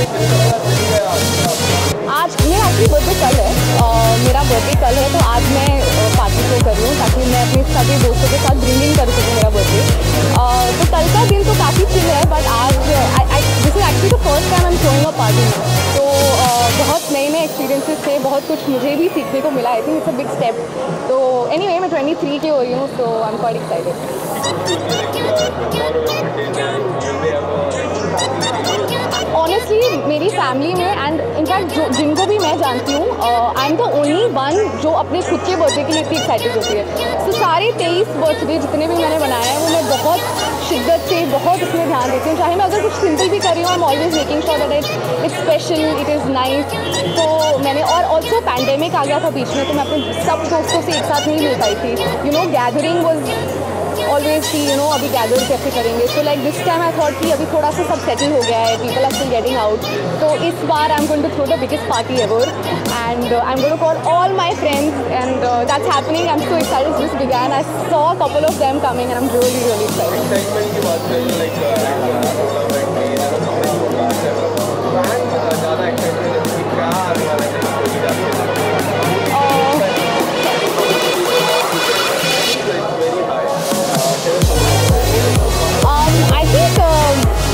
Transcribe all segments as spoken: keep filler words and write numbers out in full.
आज मेरा actually birthday कल है और मेरा बर्थडे कल है तो आज मैं पार्टी को कर रही हूँ ताकि मैं अपने सभी दोस्तों के साथ ड्रीमिंग कर सकूँ मेरा बर्थडे। तो कल का दिन तो काफ़ी चिल है बट आज this is actually the first time I am throwing a party तो बहुत नए नए एक्सपीरियंसेस थे, बहुत कुछ मुझे भी सीखने को मिला। I think it's a big step. तो एनीवे मैं ट्वेंटी थ्री की हो रही हूँ तो I am quite excited. Honestly मेरी फैमिली में एंड इनफैक्ट जिनको भी मैं जानती हूँ I am the only one जो अपने खुद के बर्थडे के लिए इतनी एक्साइटेड होती है। सो so, सारे तेईस बर्थडे जितने भी मैंने बनाए हैं वो मैं बहुत शिद्दत से बहुत उसमें ध्यान देती हूँ। चाहे मैं अगर कुछ सिंपल भी कर रही हूँ I am always making sure that it it's special it is nice. तो मैंने और ऑल्सो पैंडेमिक आ गया था बीच में तो मैं अपने सब दोस्तों से एक साथ नहीं मिल पाई थी। You know gathering was always की यू नो अभी गैदर कैसे करेंगे। So like this time I thought कि अभी थोड़ा सा सब सेटल हो गया है, people are still getting out. तो इस बार I am going to throw the biggest party ever and I am going to call all my friends and that's happening. I am so excited this began. I saw a couple of them coming and I am really really excited.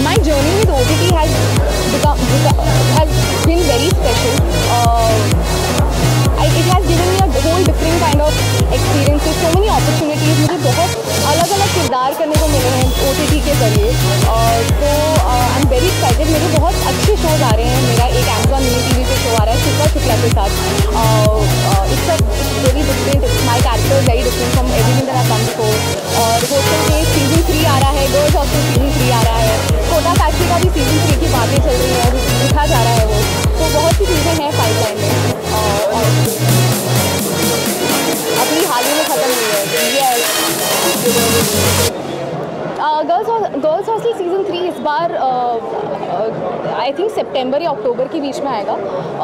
My journey with O T T has become, become has been very special. Uh, I, it has given me a whole different kind of experiences, so many opportunities. मुझे बहुत अलग-अलग किरदार करने को मिले हैं O T T के जरिए। तो आई एम वेरी एक्साइटेड। मेरे बहुत अच्छे शोज आ रहे हैं। मेरा एक Amazon मिनी टीवी पे शो आ रहा है शुक्ला शुक्ला के साथ। It's a very different, my character very different from everything that I have done before. और होस्टल डेज सीजन थ्री आ रहा है, गर्ल्स हॉस्टल सीजन थ्री आ रहा है, कोटा फैक्ट्री का भी सीजन थ्री की बातें चल रही हैं, लिखा जा रहा है वो। तो बहुत सी चीज़ें हैं पाइपलाइन में और अभी हाल ही में ख़त्म हुई है। Girls girls hostel season three इस बार आई थिंक सितंबर या अक्टूबर के बीच में आएगा।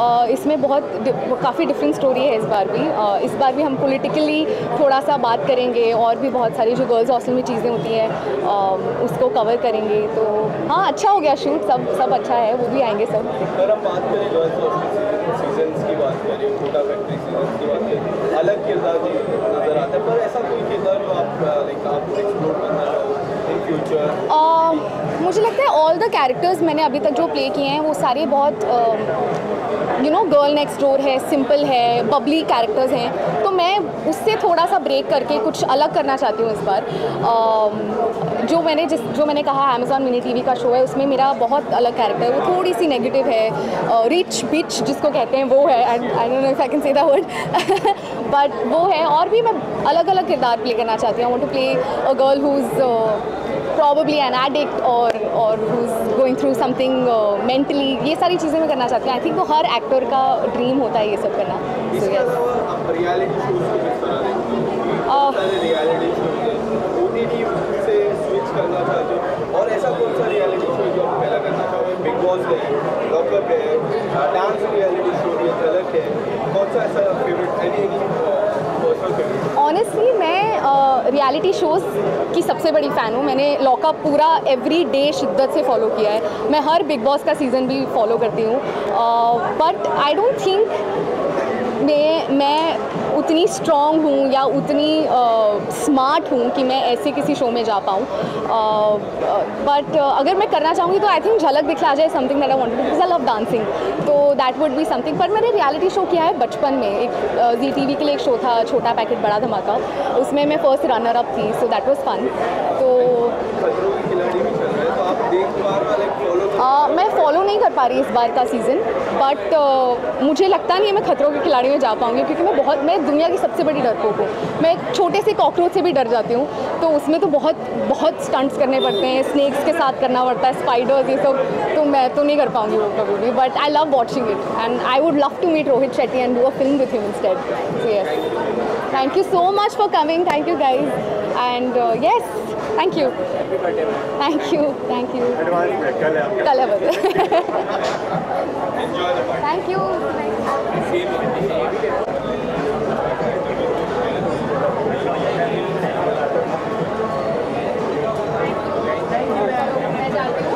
uh, इसमें बहुत काफ़ी डिफरेंट स्टोरी है इस बार भी। uh, इस बार भी हम पॉलिटिकली थोड़ा सा बात करेंगे और भी बहुत सारी जो गर्ल्स हॉस्टल में चीज़ें होती हैं uh, उसको कवर करेंगे। तो हाँ अच्छा हो गया शूट, सब सब अच्छा है, वो भी आएंगे सब। अगर हम बात करें गर्ल्स हॉस्टल सीजन्स की, बात करें कोटा फैक्ट्री सीजन्स की, बात करें अलग किरदार नज़र आता है, पर ऐसा कोई किरदार जो आप एक्सप्लोर करना चाहो इन फ्यूचर? मुझे लगता है ऑल द कैरेक्टर्स मैंने अभी तक जो प्ले किए हैं वो सारे बहुत you know girl next door है, सिंपल है, बबली कैरेक्टर्स हैं। तो मैं उससे थोड़ा सा ब्रेक करके कुछ अलग करना चाहती हूँ इस बार। uh, जो मैंने जिस जो मैंने कहा अमेज़ॉन मिनी टीवी का शो है उसमें मेरा बहुत अलग कैरेक्टर है, वो थोड़ी सी नेगेटिव है, रिच बिच जिसको कहते हैं वो है। And I don't know if I can say that word but वो है। और भी मैं अलग अलग किरदार प्ले करना चाहती हूँ। I want to play a girl who is probably an addict or or who's going through something uh, mentally. ये सारी चीज़ें मैं करना चाहती हूँ। आई थिंक वो हर एक्टर का ड्रीम होता है ये सब करना। So, yes. और ऐसा कौन सा रियलिटी शो जो आप पहला करना चाहोगे? बिग बॉस है, लॉकअप है, डांस रियलिटी शो है, अलग है, कौन सा ऐसा फेवरेट है? ऑनेस्टली मैं रियलिटी uh, शोज़ की सबसे बड़ी फ़ैन हूँ। मैंने लॉकअप पूरा एवरी डे शिद्दत से फॉलो किया है। मैं हर बिग बॉस का सीज़न भी फॉलो करती हूँ बट आई डोंट थिंक मैं मैं उतनी स्ट्रॉन्ग हूँ या उतनी स्मार्ट uh, हूँ कि मैं ऐसे किसी शो में जा पाऊँ। बट uh, uh, अगर मैं करना चाहूँगी तो I think Jhalak Dikhla Jaa something that I wanted because I love dancing तो दैट वुड बी समथिंग। पर मैंने रियलिटी शो किया है बचपन में, एक जी टी वी के लिए एक शो था छोटा पैकेट बड़ा धमाका, उसमें मैं फर्स्ट रनर अप थी सो दैट वाज फन। तो मैं फॉलो नहीं कर पा रही इस बार का सीज़न बट uh, मुझे लगता नहीं है मैं खतरों के खिलाड़ी में जा पाऊँगी क्योंकि मैं बहुत मैं दुनिया की सबसे बड़ी डरपोक हूँ। मैं छोटे से कॉकरोच से भी डर जाती हूँ तो उसमें तो बहुत बहुत स्टंट्स करने पड़ते हैं, स्नैक्स के साथ करना पड़ता है, स्पाइडर्स ये सब, तो मैं तो नहीं कर पाऊँगी वो कभी भी। But I love watching it and I would love to meet Rohit Shetty and do a film with him instead. Thank you so much for coming. Thank you guys and yes thank you thank you thank you कल है बस। Thank you. मैं जानती हूँ।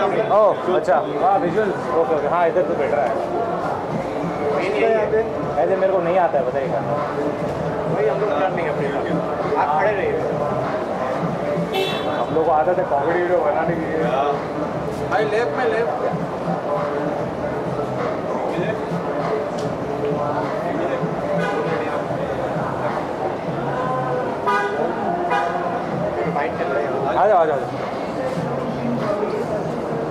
ओह अच्छा हाँ visuals okay okay हाँ इधर तो बेटर है ऐसे मेरे को नहीं आता है बताइएगा भाई हम लोग नहीं अपने आप खड़े रहिए हम लोग को आदत है कॉमेडी वीडियो बनाने की भाई लेफ्ट में लेफ्ट आ जाओ आ जाओ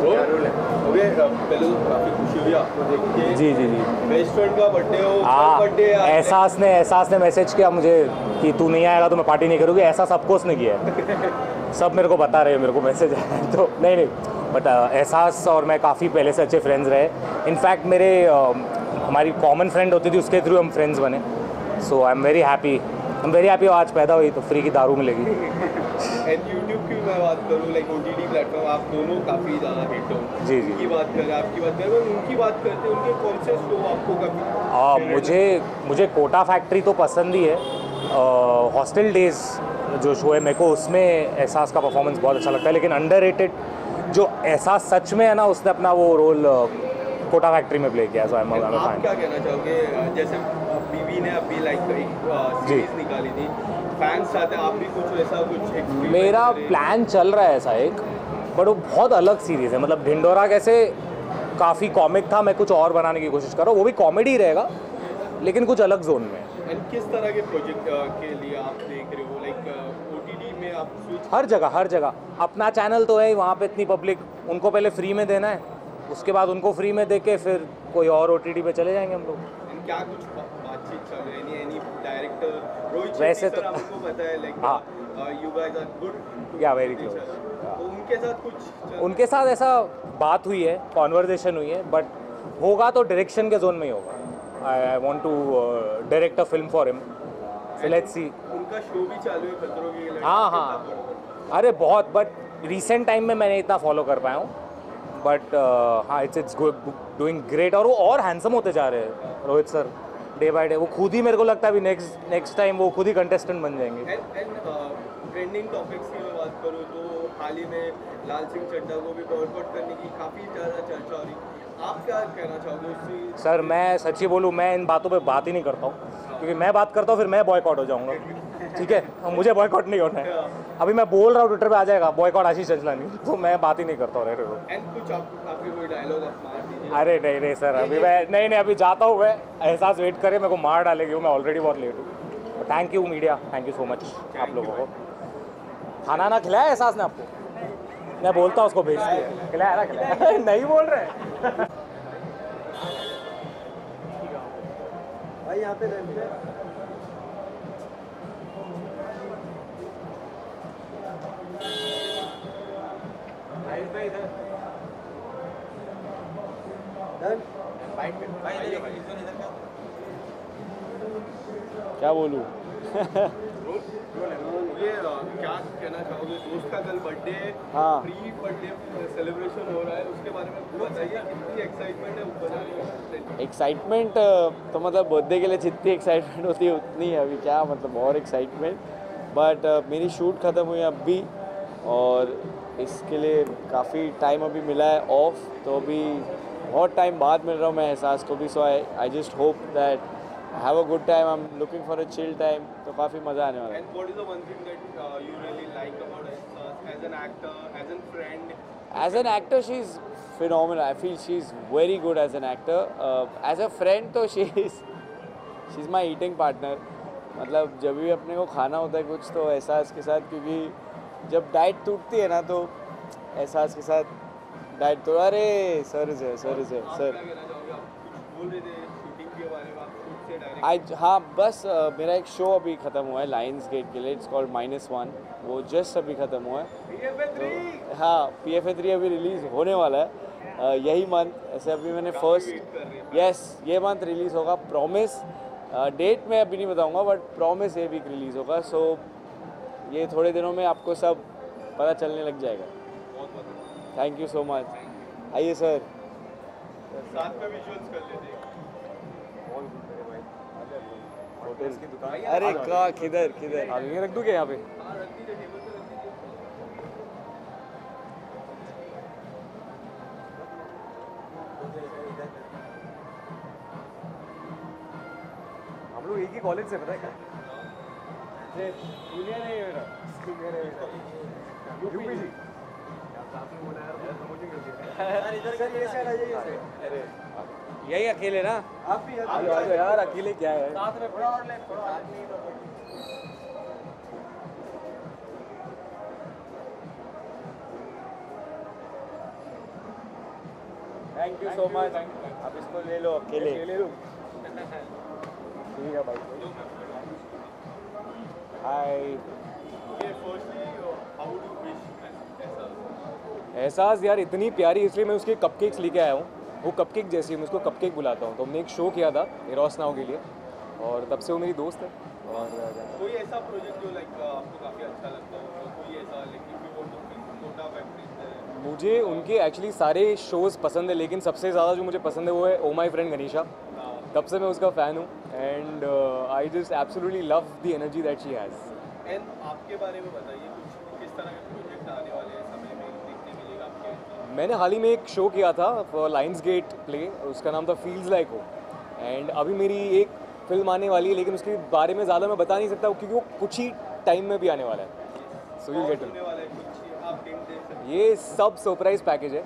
पहले काफी खुशी हुई आपको देख के जी जी जी बेस्ट फ्रेंड का बर्थडे हो बर्थडे एहसास ने एहसास ने मैसेज किया मुझे कि तू नहीं आएगा तो मैं पार्टी नहीं करूँगी एहसास अफकोर्स ने किया है सब मेरे को बता रहे हैं मेरे को मैसेज आया तो नहीं नहीं बट एहसास और मैं काफ़ी पहले से अच्छे फ्रेंड्स रहे इनफैक्ट मेरे हमारी कॉमन फ्रेंड होती थी उसके थ्रू हम फ्रेंड्स बने so I am very happy I am very happy आज पैदा हुई तो फ्री की दारू मिलेगी एंड यूट्यूब की मैं बात करूँ लाइक ओटीटी प्लेटफॉर्म आप दोनों काफ़ी ज़्यादा हिट हो जी जी की बात करें आपकी बात करें उनकी बात करते हैं उनके कौन से शो आपको काफ़ी हाँ मुझे मुझे कोटा फैक्ट्री तो पसंद ही है हॉस्टल डेज जो शो है मेरे को उसमें एहसास का परफॉर्मेंस बहुत अच्छा लगता है लेकिन अंडररेटेड जो एहसास सच में है ना उसने अपना वो रोल कोटा फैक्ट्री में प्ले किया सो आई एम फैन क्या कहना चाहोगे जैसे बीवी ने अभी लाइक सीरीज निकाली थी फैंस साथ आप भी कुछ ऐसा कुछ मेरा प्लान चल रहा है ऐसा एक बट वो बहुत अलग सीरीज़ है मतलब ढिंडोरा कैसे काफ़ी कॉमिक था मैं कुछ और बनाने की कोशिश कर रहा हूँ वो भी कॉमेडी रहेगा लेकिन कुछ अलग जोन में एंड किस तरह के प्रोजेक्ट के लिए आप देख रहे हो लाइक ओटीटी में आप स्विच हर जगह हर जगह अपना चैनल तो है वहाँ पर इतनी पब्लिक उनको पहले फ्री में देना है उसके बाद उनको फ्री में दे के फिर कोई और ओटीटी पे चले जाएंगे हम लोग क्या कुछ बातचीत चल रही है डायरेक्टर रोहित वैसे तो आपको पता है like you guys are good या वेरी क्लोज उनके साथ कुछ उनके साथ ऐसा बात हुई है कॉन्वर्जेशन हुई है बट होगा तो डायरेक्शन के जोन में ही होगा I want to direct a film for him so let's see उनका शो भी चालू है खतरों के खिलाड़ी हाँ हाँ अरे बहुत बट रिसेंट टाइम में मैंने इतना फॉलो कर पाया हूँ बट हाँ इट्स इट्स डूइंग ग्रेट और वो और हैंडसम होते जा रहे हैं Rohit sir day by day वो खुद ही मेरे को लगता है अभी नेक्स्ट नेक्स्ट टाइम वो खुद ही कंटेस्टेंट बन जाएंगे ट्रेंडिंग टॉपिक्स की मैं बात करूँ तो हाल ही में लाल सिंह चड्ढा को भी बॉयकॉट करने की काफ़ी ज़्यादा चर्चा हो रही है आप क्या कहना चाहोगे उससे सर मैं सच्ची बोलूँ मैं इन बातों पर बात ही नहीं करता हूँ क्योंकि मैं बात करता हूँ फिर मैं बॉयकॉट हो जाऊँगा ठीक है मुझे बॉयकॉट नहीं होना है अभी मैं बोल रहा हूँ ट्विटर पे आ जाएगा बॉयकॉट आशीष चंचलानी तो मैं बात ही नहीं करता हूँ रेडियो को अरे नहीं नहीं सर अभी मैं नहीं नहीं अभी जाता हूँ मैं एहसास वेट करे मेरे को मार डालेगी मैं ऑलरेडी बहुत लेट हूँ thank you media thank you so much आप लोगों को खाना ना खिलाया एहसास ने आपको मैं बोलता हूँ उसको भेज दिया खिलाया ना खिलाया नहीं बोल रहे भाई यहाँ पे क्या बोलूँ ये क्या कहना चाहोगे दोस्त का कल बर्थडे हाँ प्री बर्थडे सेलिब्रेशन हो रहा है उसके बारे में बताइए कितनी एक्साइटमेंट है ऊपर एक्साइटमेंट तो मतलब बर्थडे के लिए जितनी एक्साइटमेंट होती है उतनी है अभी क्या मतलब और एक्साइटमेंट बट मेरी शूट ख़त्म हुई अब भी और इसके लिए काफ़ी टाइम अभी मिला है ऑफ तो अभी बहुत टाइम बाद मिल रहा हूँ मैं एहसास को भी so I I just hope that I have a good time I am looking for a chill time तो काफ़ी मज़ा आने वाला है as an actor she is phenomenal I feel she is very good as an actor as a friend तो she is she is my eating partner मतलब जब भी अपने को खाना होता है कुछ तो एहसास के साथ क्योंकि जब डाइट टूटती है ना तो एहसास के साथ डाइट तो अरे सर से सर से सर आई हाँ बस uh, मेरा एक शो अभी ख़त्म हुआ है लाइन्स गेट के लिए इट्स कॉल्ड माइनस वन वो जस्ट अभी ख़त्म हुआ है तो, हाँ पी एफ ए थ्री अभी रिलीज़ होने वाला है uh, यही मंथ ऐसे अभी मैंने फर्स्ट यस ये मंथ रिलीज़ होगा प्रॉमिस डेट मैं अभी नहीं बताऊँगा बट प्रॉमिस ये वीक रिलीज़ होगा सो ये थोड़े दिनों में आपको सब पता चलने लग जाएगा थैंक यू सो मच आइए सर साथ में विजुअल्स कर लेते हैं होटल्स की दुकान अरे का किधर किधर आप ये रख दोगे यहाँ पे हम लोग एक ही कॉलेज से, पता है क्या? जूनियर है मेरा, सीनियर है मेरा, यूपी जी। यही अकेले ना आप भी? यार अकेले क्या है, साथ में थोड़ा और ले, थोड़ा साथ में ही तो। Thank you so much. आप इसको ले लो, अकेले ले लो। ठीक है भाई, हाय। एहसास यार इतनी प्यारी, इसलिए मैं उसके कपकेक्स लेके आया हूँ। वो कपकेक जैसी है, मैं उसको कपकेक बुलाता हूँ। तो हमने एक शो किया था एरोस नाउ के लिए, और तब से वो मेरी दोस्त है। और कोई ऐसा प्रोजेक्ट जो लाइक आपको काफ़ी अच्छा लगता हो, कोई ऐसा? कोटा फैक्ट्री। मुझे उनके एक्चुअली सारे शोज़ पसंद है, लेकिन सबसे ज़्यादा जो मुझे पसंद है वो है ओ माई फ्रेंड गणेशा। तब से मैं उसका फ़ैन हूँ and I just absolutely love the energy that she has. And आपके बारे में बताइए कुछ, किस तरह के प्रोजेक्ट आने वाले हैं, समय में देखने के लिए आपके? मैंने हाल ही में एक शो किया था फॉर लाइन्स गेट प्ले, उसका नाम था फील्स लाइक हो। एंड अभी मेरी एक फिल्म आने वाली है, लेकिन उसके बारे में ज़्यादा मैं बता नहीं सकता क्योंकि वो कुछ ही टाइम में भी आने वाला है। सो यू गेट ये सब सरप्राइज पैकेज है।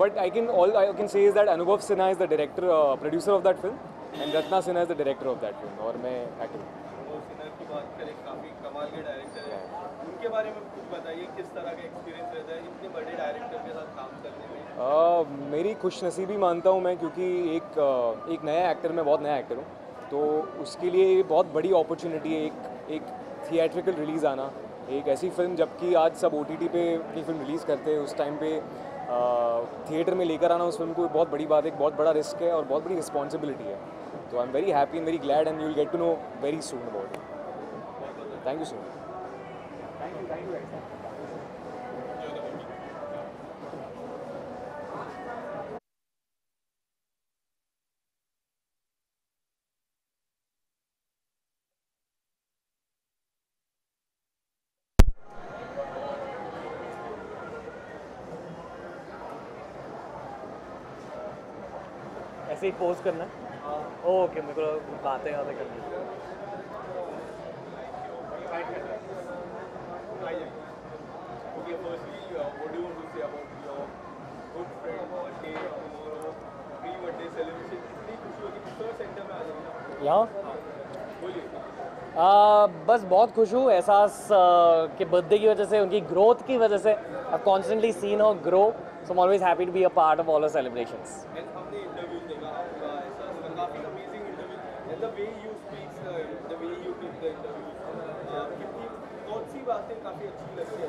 But I can all I can say is that Anubhav Sinha is the director producer of that film and Ratna Sinha is the director of that film, और मैं एक्टर हूँ। अनुभव सिन्हा की बात करें, काफ़ी कमाल के डायरेक्टर हैं। उनके बारे में कुछ बताइए, किस तरह का एक्सपीरियंस रहता है इतने बड़े डायरेक्टर के साथ काम करने में? uh, मेरी खुशनसीबी मानता हूँ मैं, क्योंकि एक uh, एक नया एक्टर, मैं बहुत नया एक्टर हूँ, तो उसके लिए ये बहुत बड़ी अपॉर्चुनिटी है। एक एक थिएट्रिकल रिलीज़ आना, एक ऐसी फिल्म, जबकि आज सब ओ टी टी पे की फिल्म रिलीज़ करते हैं, उस टाइम पे थिएटर में लेकर आना उस फिल्म को बहुत बड़ी बात है, एक बहुत बड़ा रिस्क है और बहुत बड़ी रिस्पॉन्सिबिलिटी है। तो I am very happy and very glad and you will get to know very soon about it. Thank you so much. Thank you thank you ऐसे ही पोस्ट करना है। ओके, मेरे को बातें याद करनी है। यहाँ बस बहुत खुश हूँ एहसास के बर्थडे की वजह से, उनकी ग्रोथ की वजह से। अब कॉन्स्टेंटली सीन हो ग्रो, so I am always happy to be a part of all our celebrations. The way you speak, the way you give the interview, कौन सी बातें काफ़ी अच्छी लगती है?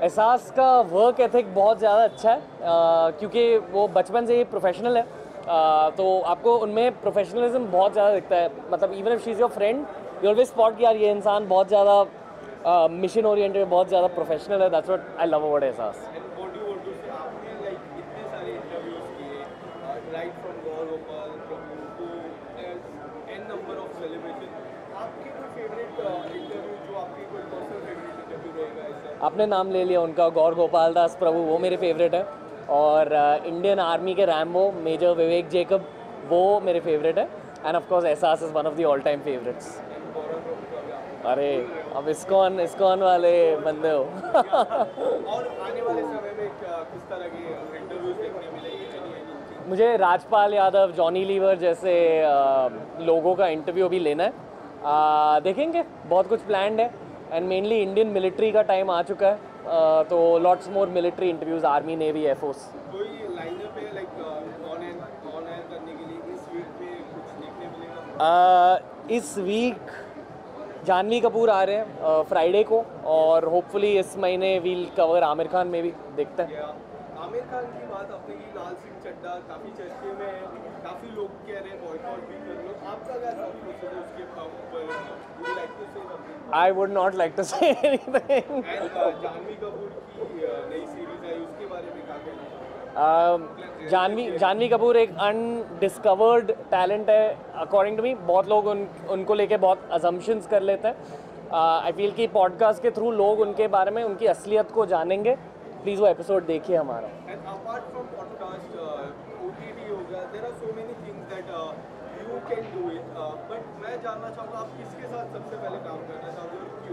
एहसास का वर्क एथिक बहुत ज़्यादा अच्छा है, क्योंकि वो बचपन से ही प्रोफेशनल है, तो आपको उनमें प्रोफेशनलिज्म बहुत ज़्यादा दिखता है। मतलब even if she is your friend, you always spot कि यार ये इंसान बहुत ज़्यादा मिशन ओरिएंटेड, बहुत ज़्यादा प्रोफेशनल है। That's what I love about Ahsaas. आपने नाम ले लिया उनका, गौर गोपाल दास प्रभु, वो मेरे फेवरेट है। और इंडियन आर्मी के रैम्बो मेजर विवेक जेकब, वो मेरे फेवरेट है। एंड ऑफ कोर्स एहसास is one of the all time favourites. अरे अब इस्कॉन इस्कॉन वाले बंदे हो। और आने वाले समय में किस तरह के इंटरव्यूज देखने मिलेंगे? मुझे राजपाल यादव, जॉनी लीवर जैसे लोगों का इंटरव्यू भी लेना है। आ, देखेंगे, बहुत कुछ प्लान्ड है। एंड मेनली इंडियन मिलिट्री का टाइम आ चुका है, आ, तो lots more military interviews, army, navy, air force. कोई लाइनअप है like on air on air करने के लिए इस वीक पे कुछ देखने मिलेगा? इस वीक जाह्नवी कपूर आ रहे हैं फ्राइडे को, और होपफुली इस महीने वील कवर आमिर खान में भी देखते हैं। आमिर खान की बात आपने की, लाल सिंह चड्ढा काफ़ी चर्चे में है, काफ़ी लोग कह रहे हैं बॉयकॉट भी कर लो, आपका क्या सोचना उसके ऊपर? I would not like to say anything. Janhvi Kapoor की नई सीरीज आई, उसके बारे में क्या कहना? जाह्नवी जाह्नवी कपूर एक अनडिस्कवर्ड टैलेंट है अकॉर्डिंग टू मी। बहुत लोग उन उनको लेके बहुत अजम्पशंस कर लेते हैं। आई फील कि पॉडकास्ट के थ्रू लोग उनके बारे में, उनकी असलियत को जानेंगे। प्लीज़ वो एपिसोड देखिए हमारा। can do it. Uh, but मैं जानना चाहूँगा आप किसके साथ सबसे पहले काम करना चाहोगे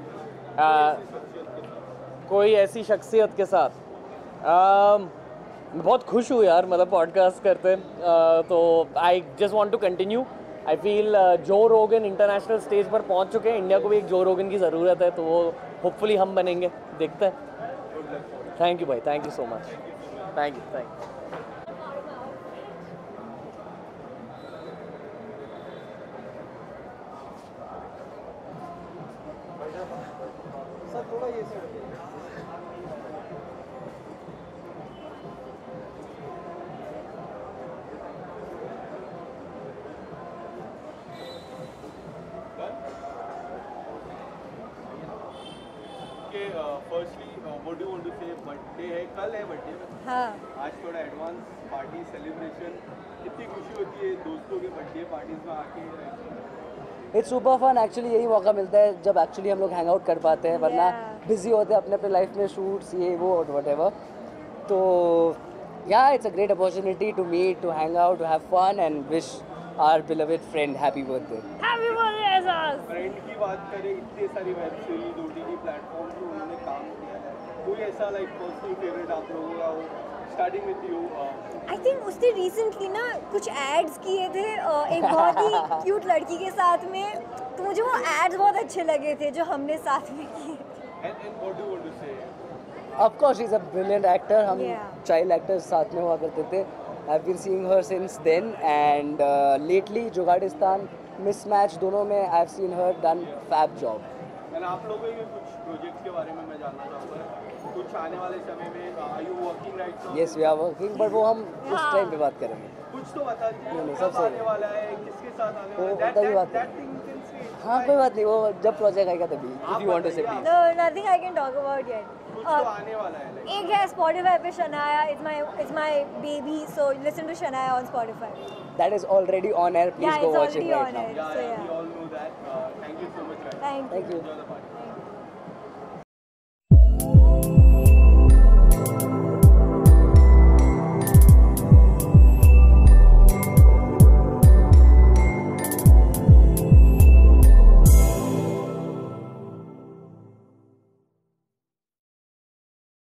और क्यों? कोई ऐसी शख्सियत के साथ? मैं बहुत खुश हूँ यार, मतलब पॉडकास्ट करते तो I just want to continue. I feel Joe Rogan international stage पर पहुँच चुके हैं, इंडिया को भी एक जो रोगन की ज़रूरत है, तो वो होपफुली हम बनेंगे, देखते हैं. थैंक यू भाई, thank you so much. Thank you thank you sir. थोड़ा ये इट्स सुपर फन एक्चुअली. यही मौका मिलता है जब एक्चुअली हम लोग हैंग आउट कर पाते हैं, वरना बिजी होते हैं अपने अपने लाइफ में, शूट्स ये वो और व्हाटएवर. तो yeah it's a great opportunity to meet, to hang out, to have fun and wish our beloved friend happy birthday. Happy birthday Ejaz. Friend की बात करें, इतने सारी वेब सीरीज ओटीटी प्लेटफॉर्म पे उन्होंने काम किया है, कोई ऐसा लाइक पर्सनल फेवरेट आप लोगों का हो? Starting with you. I think उसने recently ना कुछ ads किए थे एक बहुत ही cute लड़की के साथ में, तो मुझे वो ads बहुत अच्छे लगे थे जो हमने साथ में किए. And and what do you want to say? Of course, she's a brilliant actor. हम child actors साथ में हुआ करते थे. I've been seeing her since then and uh, lately जुगाड़िस्तान, Mismatch दोनों में I've seen her done yeah. fab job. And आप लोगों के कुछ projects के बारे में मैं जानना चाहूँगा. कुछ आने वाले समय में are you working right now? Yes, we are working, but वो हम उस टाइम पे बात करेंगे. कुछ तो बता दीजिए, कब आने वाला है, किसके साथ आने वाला है? वो बात नहीं, हाँ कोई बात नहीं, वो जब प्रोजेक्ट आएगा तभी. If you want to say please. No, nothing I can talk about yet. कुछ तो आने वाला है. एक है Spotify पे Shanaya, it's my it's my baby, so listen to Shanaya on Spotify. That is already on air. Please go watch it right now. Yeah, it's already on air. Yeah, we all know that. Thank you so much. Thank you.